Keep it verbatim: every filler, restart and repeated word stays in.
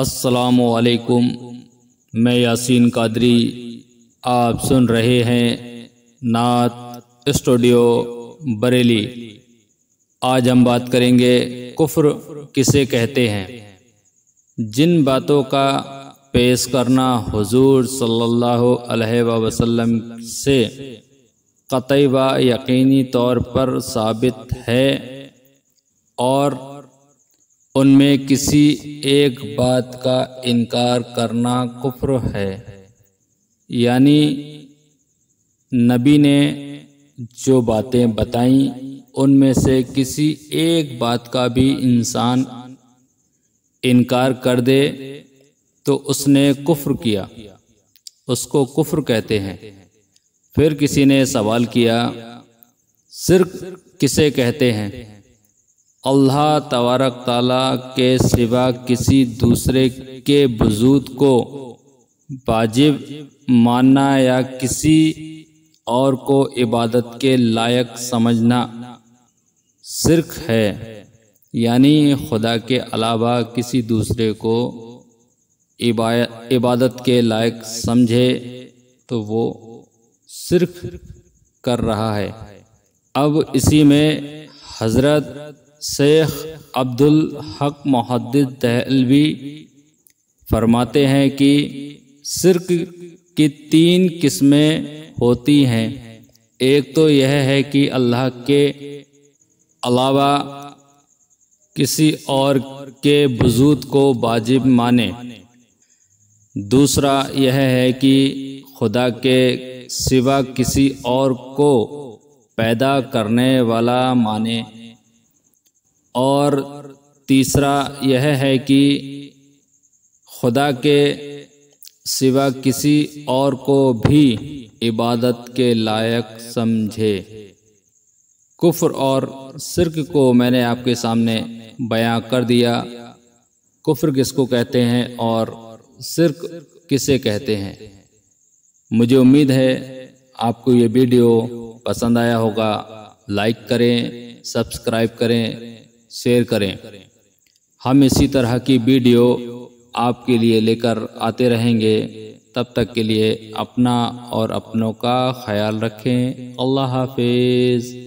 अस्सलामु अलैकुम। मैं यासीन कादरी, आप सुन रहे हैं नात स्टूडियो बरेली। आज हम बात करेंगे कुफ्र किसे कहते हैं। जिन बातों का पेश करना हुजूर सल्लल्लाहु अलैहि वसल्लम से कतई व यकीनी तौर पर साबित है और उनमें किसी एक बात का इनकार करना कुफ्र है, यानी नबी ने जो बातें बताईं उनमें से किसी एक बात का भी इंसान इनकार कर दे तो उसने कुफ्र किया, उसको कुफ्र कहते हैं। फिर किसी ने सवाल किया, शिर्क किसे कहते हैं? अल्लाह तबारक ताला के सिवा किसी दूसरे के वजूद को वाजिब मानना या किसी और को इबादत के लायक समझना शिर्क है, यानी खुदा के अलावा किसी दूसरे को इबादत के लायक समझे तो वो शिर्क कर रहा है। अब इसी में हजरत शेख अब्दुल हक मुहद्दिद दहलवी फरमाते हैं कि शिर्क की तीन किस्में होती हैं। एक तो यह है कि अल्लाह के अलावा किसी और के वजूद को वाजिब माने। दूसरा यह है कि खुदा के सिवा किसी और को पैदा करने वाला माने। और तीसरा यह है कि खुदा के सिवा किसी और को भी इबादत के लायक समझे। कुफ्र और शिर्क को मैंने आपके सामने बयां कर दिया। कुफ्र किसको कहते हैं और शिर्क किसे कहते हैं। मुझे उम्मीद है आपको ये वीडियो पसंद आया होगा। लाइक करें, सब्सक्राइब करें, शेयर करें। हम इसी तरह की वीडियो आपके लिए लेकर आते रहेंगे। तब तक के लिए अपना और अपनों का ख्याल रखें। अल्लाह हाफिज़।